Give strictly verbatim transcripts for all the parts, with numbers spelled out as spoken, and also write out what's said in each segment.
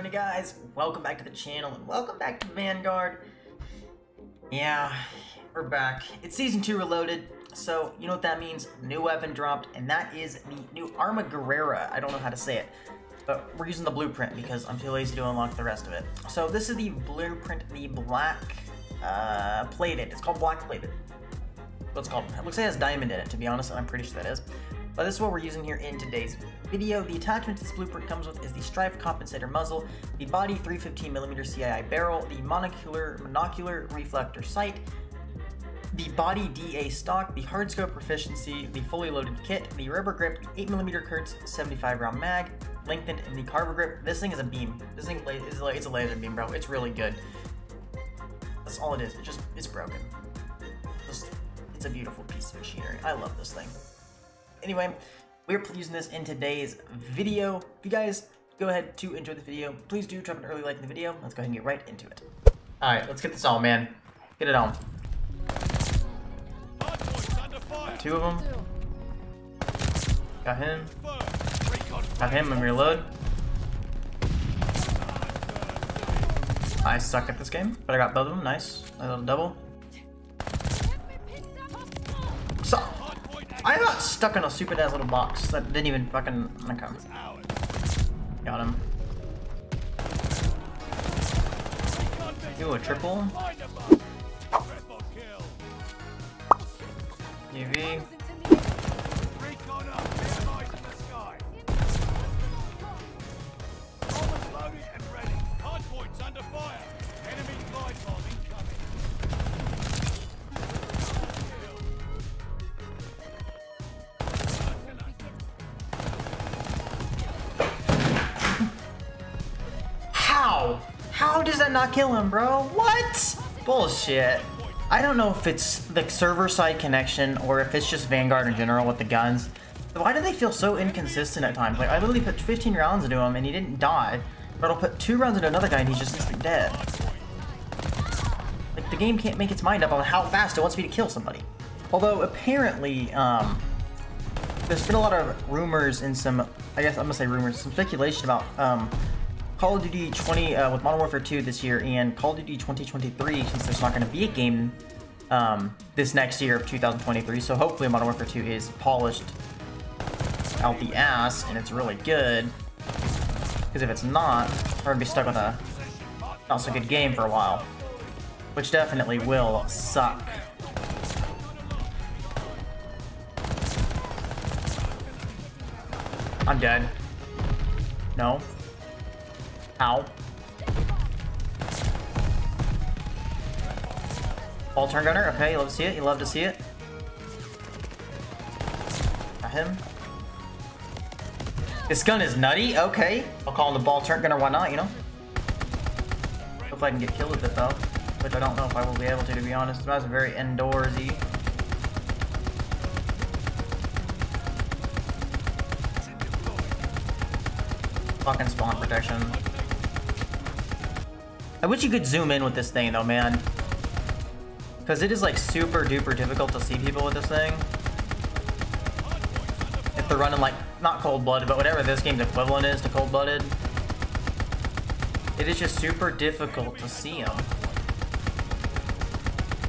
doing, guys? Welcome back to the channel and welcome back to Vanguard. Yeah, we're back. It's season two reloaded, so you know what that means. New weapon dropped, and that is the new Armaguerrera. I don't know how to say it, but we're using the blueprint because I'm too lazy to unlock the rest of it. So this is the blueprint, the black uh, plated. It's called black plated. What's it called? It looks like it has diamond in it, to be honest, and I'm pretty sure that is. But this is what we're using here in today's video. The attachment this blueprint comes with is the Strife Compensator muzzle, the Body three fifteen millimeter C I I barrel, the monocular, monocular reflector sight, the Body D A Stock, the Hard Scope Proficiency, the Fully Loaded Kit, the Rubber Grip, the eight millimeter Kurtz seventy-five round mag, lengthened, and the Carver Grip. This thing is a beam. This thing is like, it's a laser beam, bro. It's really good. That's all it is. It just, it's broken. Just, it's a beautiful piece of machinery. I love this thing. Anyway, we're using this in today's video. If you guys go ahead to enjoy the video, please do drop an early like in the video. Let's go ahead and get right into it. Alright, let's get this on, man. Get it on. Two of them. Got him. Got him and reload. I suck at this game, but I got both of them. Nice. A little double. So I got stuck in a super ass little box that didn't even fucking come. Got him. Do a triple. U V. How does that not kill him, bro? What? Bullshit. I don't know if it's the server side connection or if it's just Vanguard in general with the guns. Why do they feel so inconsistent at times? Like, I literally put fifteen rounds into him and he didn't die, but I'll put two rounds into another guy and he's just instantly dead. Like, the game can't make its mind up on how fast it wants me to kill somebody. Although apparently um there's been a lot of rumors and some, I guess I'm gonna say rumors, some speculation about um Call of Duty twenty uh, with Modern Warfare two this year, and Call of Duty twenty twenty-three, since there's not going to be a game um, this next year of two thousand twenty-three, so hopefully Modern Warfare two is polished out the ass and it's really good, because if it's not, we're going to be stuck with a not so good game for a while, which definitely will suck. I'm dead. No. Ow. Ball turn gunner. Okay, you love to see it. You love to see it. Got him. This gun is nutty. Okay. I'll call him the ball turn gunner. Why not, you know? Hopefully I can get killed with it, though. Which I don't know if I will be able to, to be honest. It was very indoorsy. Fucking spawn protection. I wish you could zoom in with this thing though, man. Because it is like super duper difficult to see people with this thing. If they're running like, not cold-blooded, but whatever this game's equivalent is to cold-blooded. It is just super difficult to see them.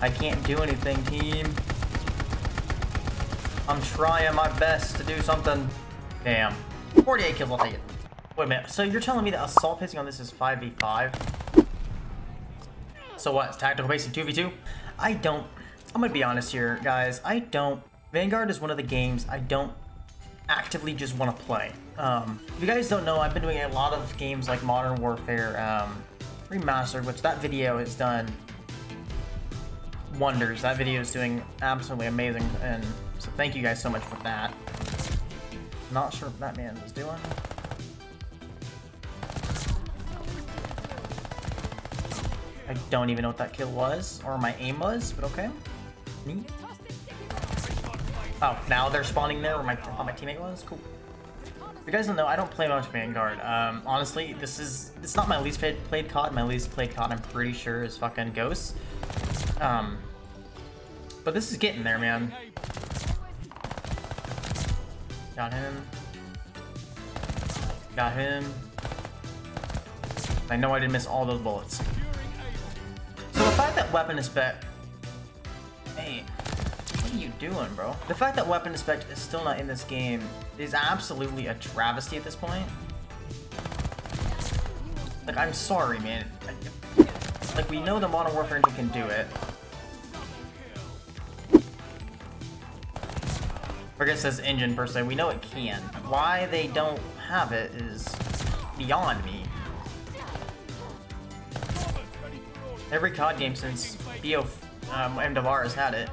I can't do anything, team. I'm trying my best to do something. Damn. forty-eight kills, I'll take it. Wait a minute, so you're telling me that assault pacing on this is five v five? So what, tactical pacing two v two? I don't, I'm gonna be honest here, guys. I don't, Vanguard is one of the games I don't actively just wanna play. Um, if you guys don't know, I've been doing a lot of games like Modern Warfare um, Remastered, which that video has done wonders. That video is doing absolutely amazing, and so thank you guys so much for that. Not sure what that man was doing. I don't even know what that kill was, or my aim was, but okay. Neat. Oh, now they're spawning there where my, oh, my teammate was? Cool. If you guys don't know, I don't play much Vanguard. Um, honestly, this is, it's not my least played C O D. My least played C O D, I'm pretty sure, is fucking Ghosts. Um, but this is getting there, man. Got him. Got him. I know I didn't miss all those bullets. So the fact that weapon inspect... Hey, what are you doing, bro? The fact that weapon inspect is still not in this game is absolutely a travesty at this point. Like, I'm sorry, man. Like, we know the Modern Warfare engine can do it. Or I guess this engine per se, we know it can. Why they don't have it is beyond me. Every C O D game since B O um, M W R has had it.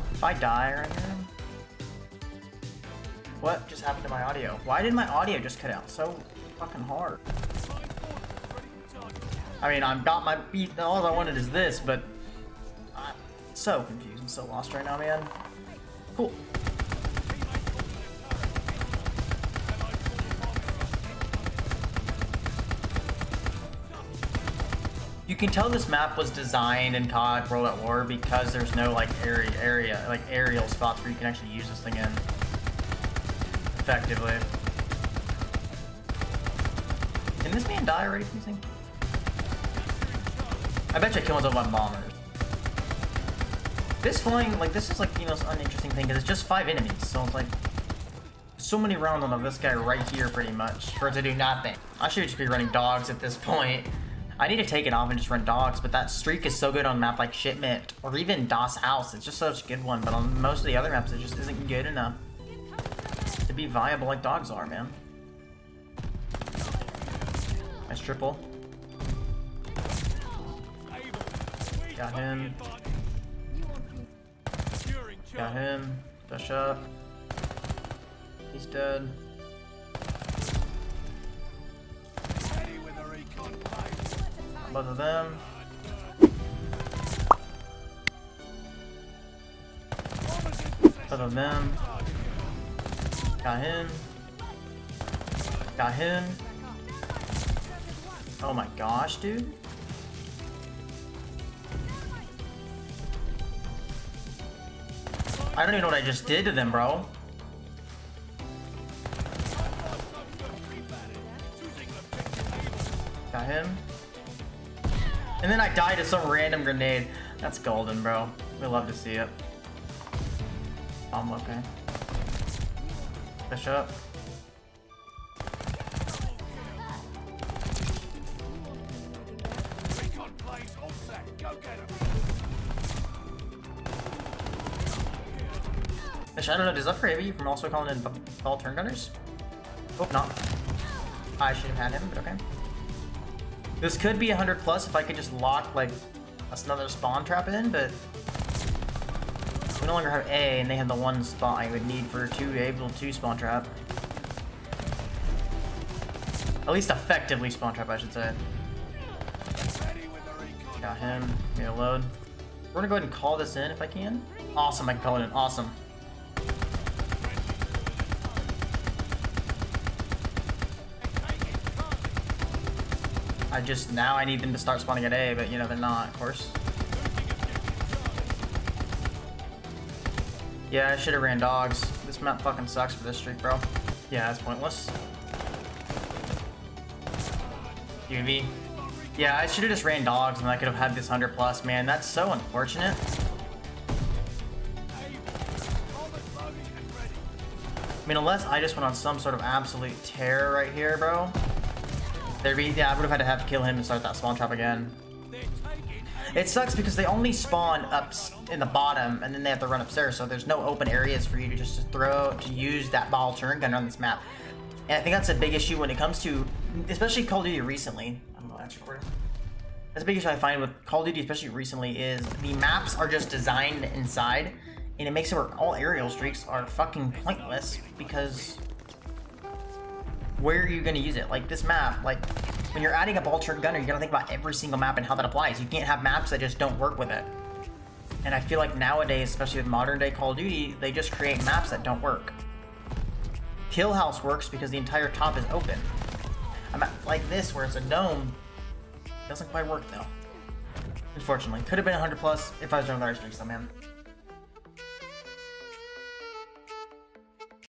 If I die right now. What just happened to my audio? Why did my audio just cut out so fucking hard? I mean, I've got my beat, and all I wanted is this, but I'm so confused and so lost right now, man. Cool. You can tell this map was designed in C O D World at War because there's no like area, area, like aerial spots where you can actually use this thing in effectively. Can this man die already from this thing? I bet you I kill myself by bombers. This flying, like, this is like the most uninteresting thing because it's just five enemies, so it's like so many rounds on this guy right here pretty much for it to do nothing. I should just be running dogs at this point. I need to take it off and just run dogs, but that streak is so good on a map like Shipment or even Das House. It's just such a good one, but on most of the other maps it just isn't good enough to be viable like dogs are, man. Nice triple. Got him. Got him. Dash up. He's dead. Both of them. Both of them. Got him. Got him. Oh my gosh, dude. I don't even know what I just did to them, bro. Got him. And then I died to some random grenade. That's golden, bro. We love to see it. Bomb, okay. Push up. I don't know, does that prohibit you from also calling in all turn gunners? Oh, not. I should have had him, but okay. This could be one hundred plus if I could just lock, like, another spawn trap in, but we no longer have A, and they have the one spot I would need for two able to spawn trap. At least effectively spawn trap, I should say. Got him. Reload. We're gonna go ahead and call this in if I can. Awesome, I can call it in. Awesome. I just, now I need them to start spawning at A, but you know, they're not, of course. Yeah, I should've ran dogs. This map fucking sucks for this streak, bro. Yeah, that's pointless. U A V. Yeah, I should've just ran dogs and I could've had this one hundred plus, man. That's so unfortunate. I mean, unless I just went on some sort of absolute tear right here, bro. There'd be, yeah, I would have had to have to kill him and start that spawn trap again. It sucks because they only spawn up in the bottom and then they have to run upstairs, so there's no open areas for you to just throw, to use that ball turn gun on this map. And I think that's a big issue when it comes to, especially Call of Duty recently. I don't know, that's recording. That's a big issue I find with Call of Duty, especially recently, is the maps are just designed inside, and it makes it where all aerial streaks are fucking pointless because where are you going to use it? Like this map, like when you're adding a ball turn gunner, you're going to think about every single map and how that applies. You can't have maps that just don't work with it. And I feel like nowadays, especially with modern day Call of Duty, they just create maps that don't work. Kill House works because the entire top is open. A map like this where it's a dome doesn't quite work though. Unfortunately, could have been one hundred plus if I was doing large streaks though, man.